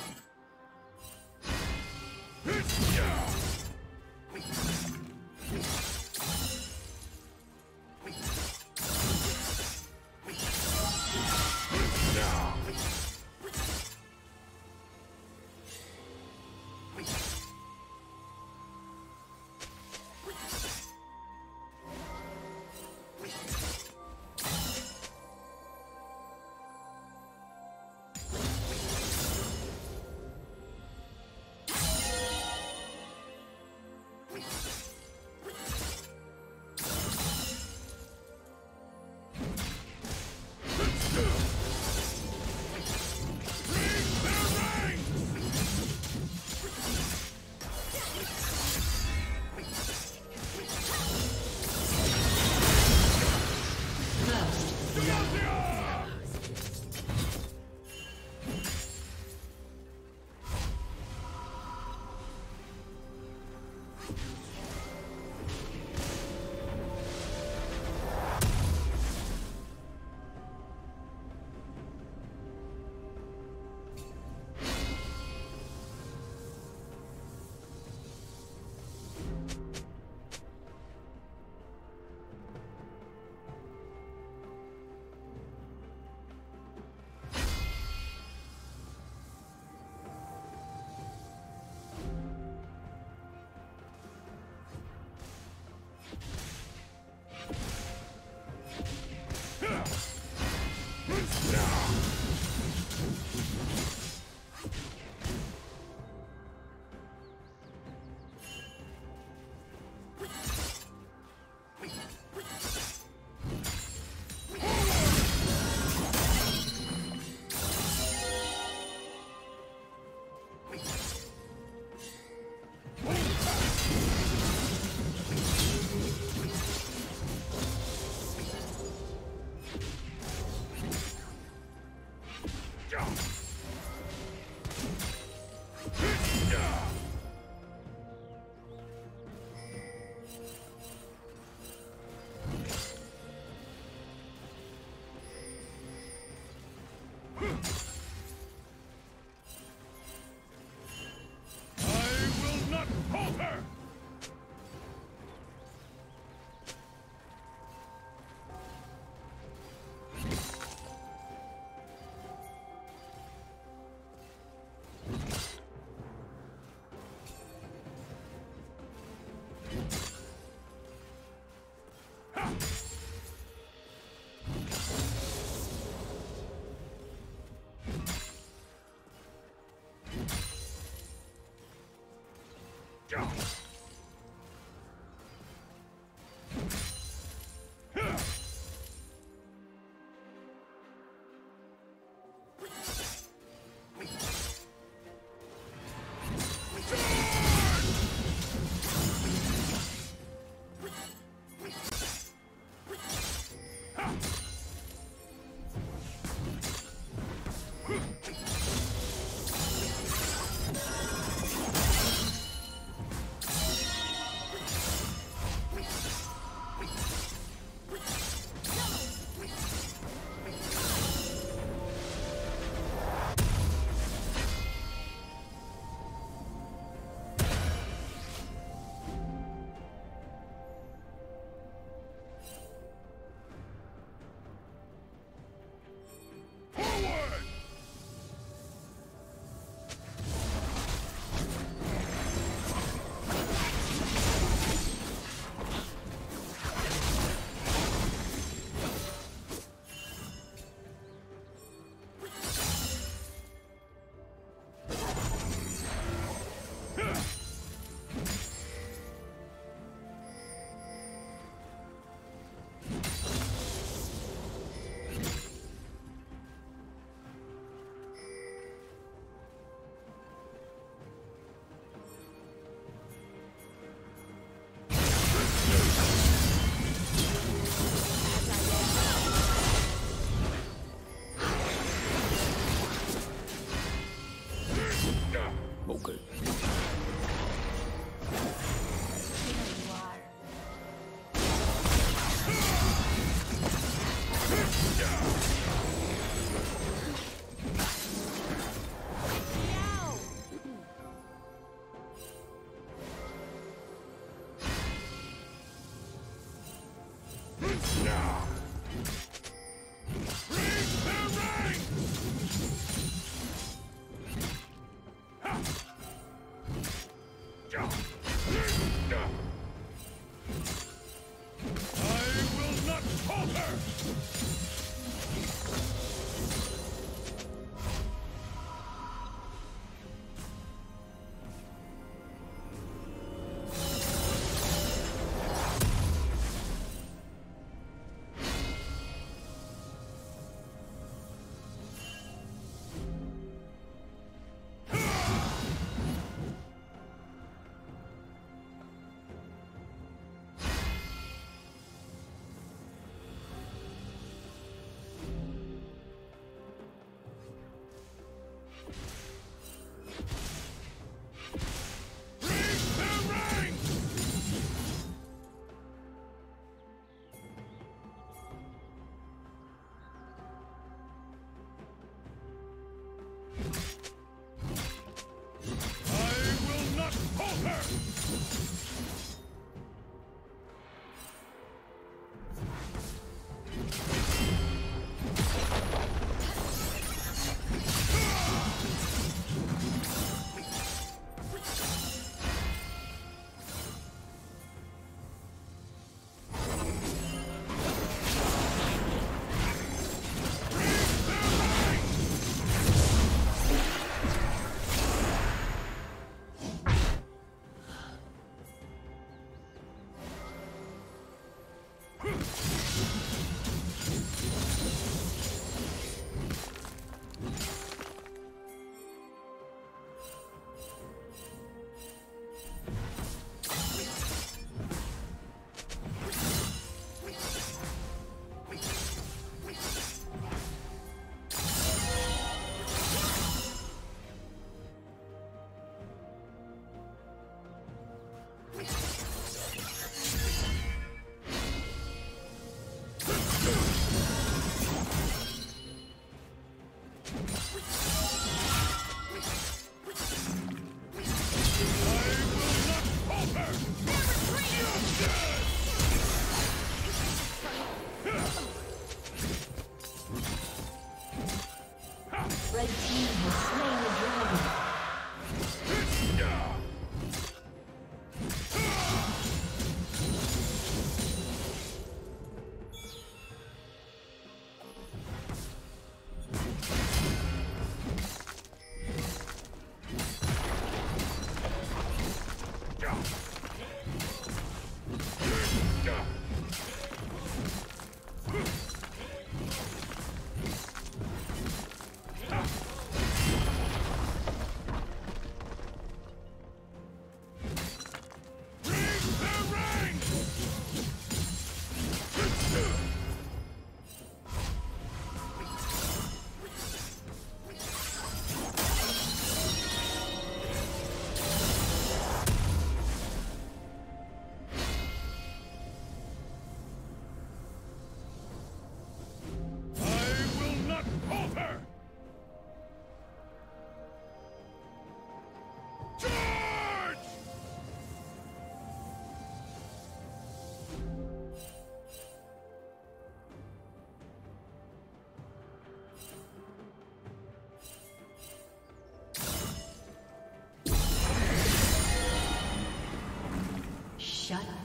Jump. Yeah.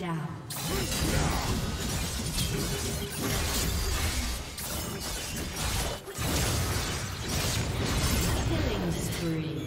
down. Killing spree.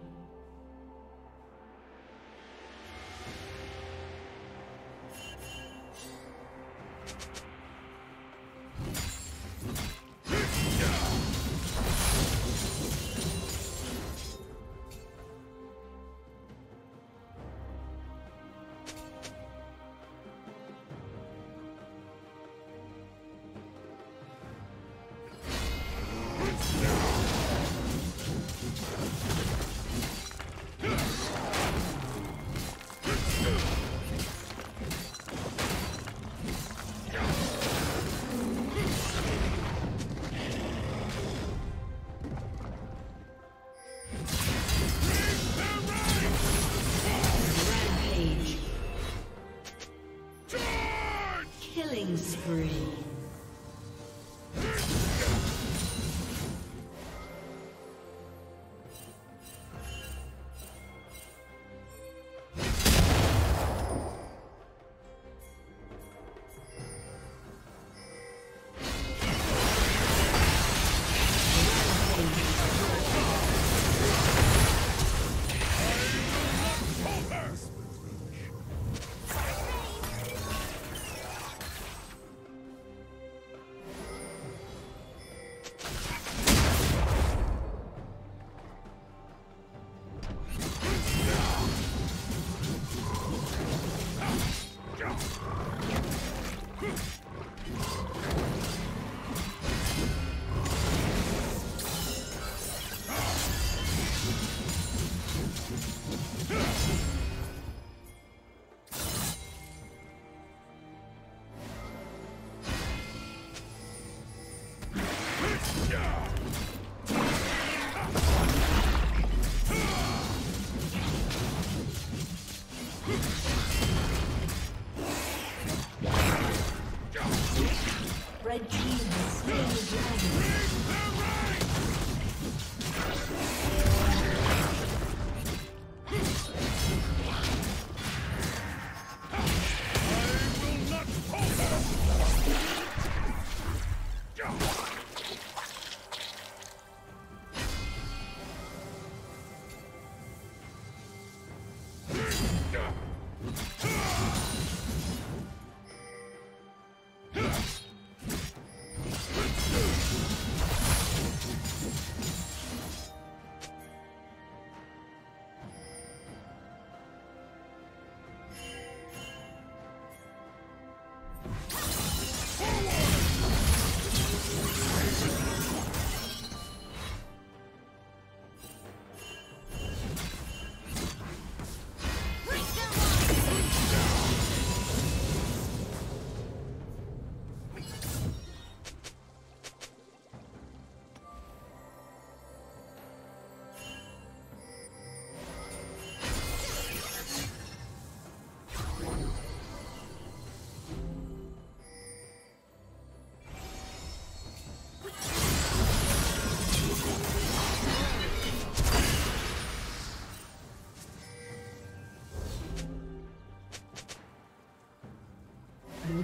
Blue team's turret has been destroyed.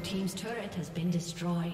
team's turret has been destroyed.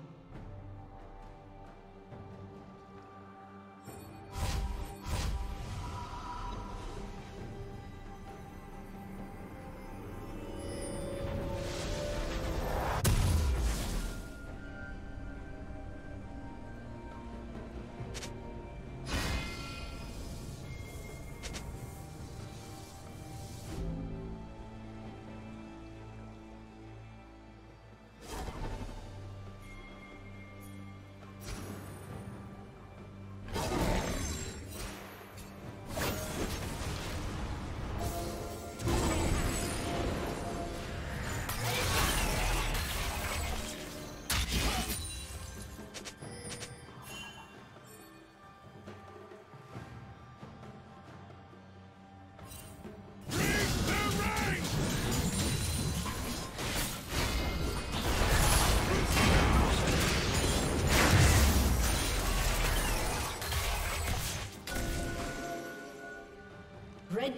Red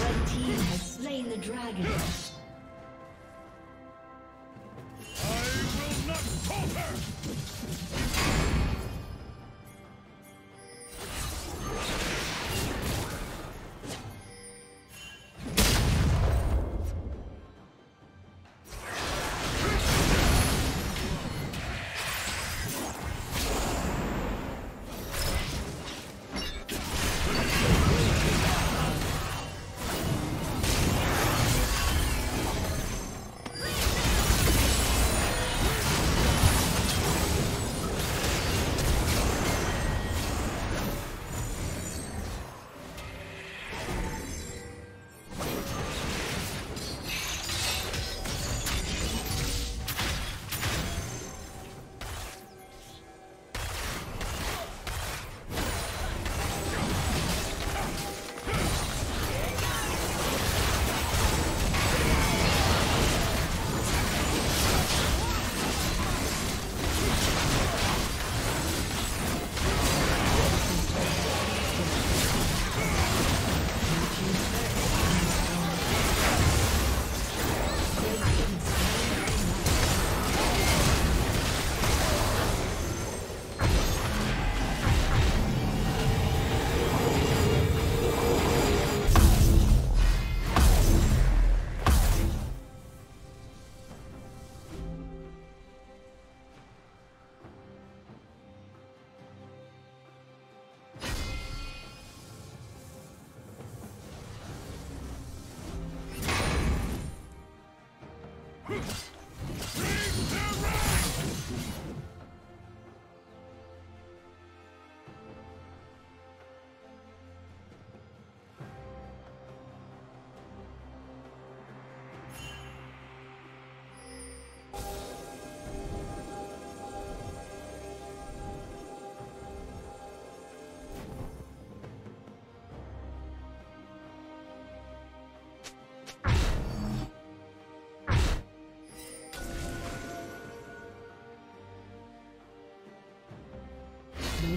Red team has slain the dragon. I will not falter! Blue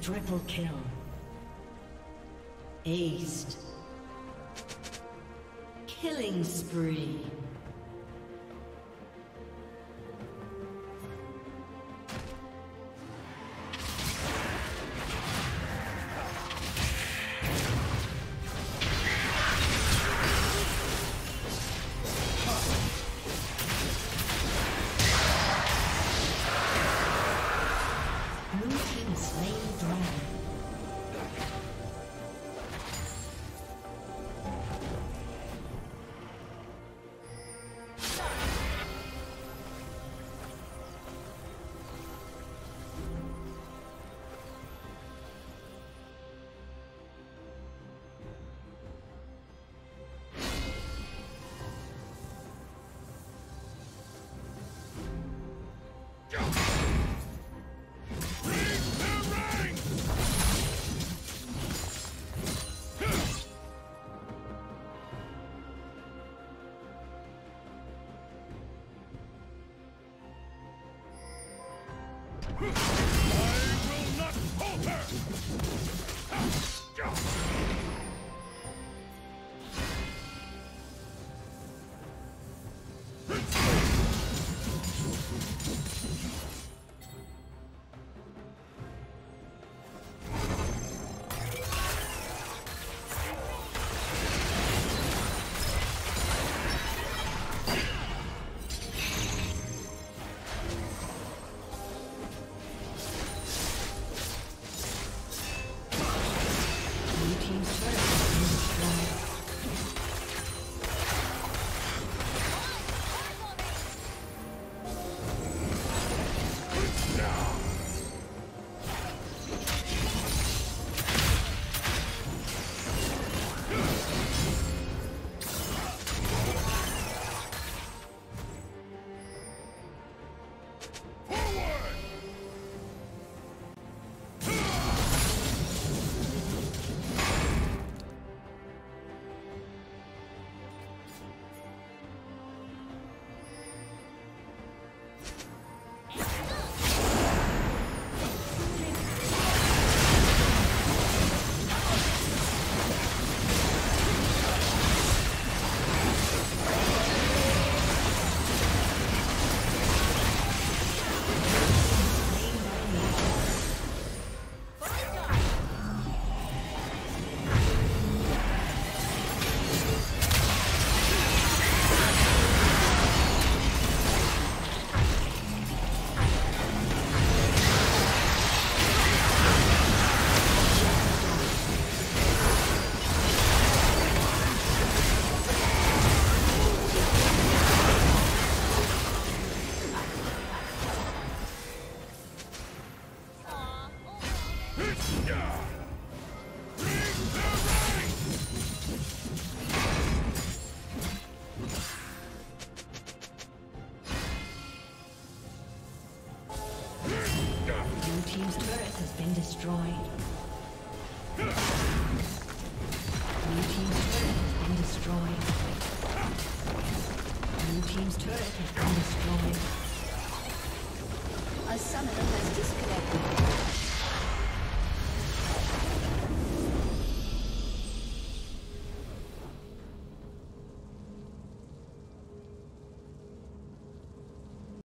Triple kill. Aced. Killing spree. Blue team's turret has been destroyed. A summoner has disconnected.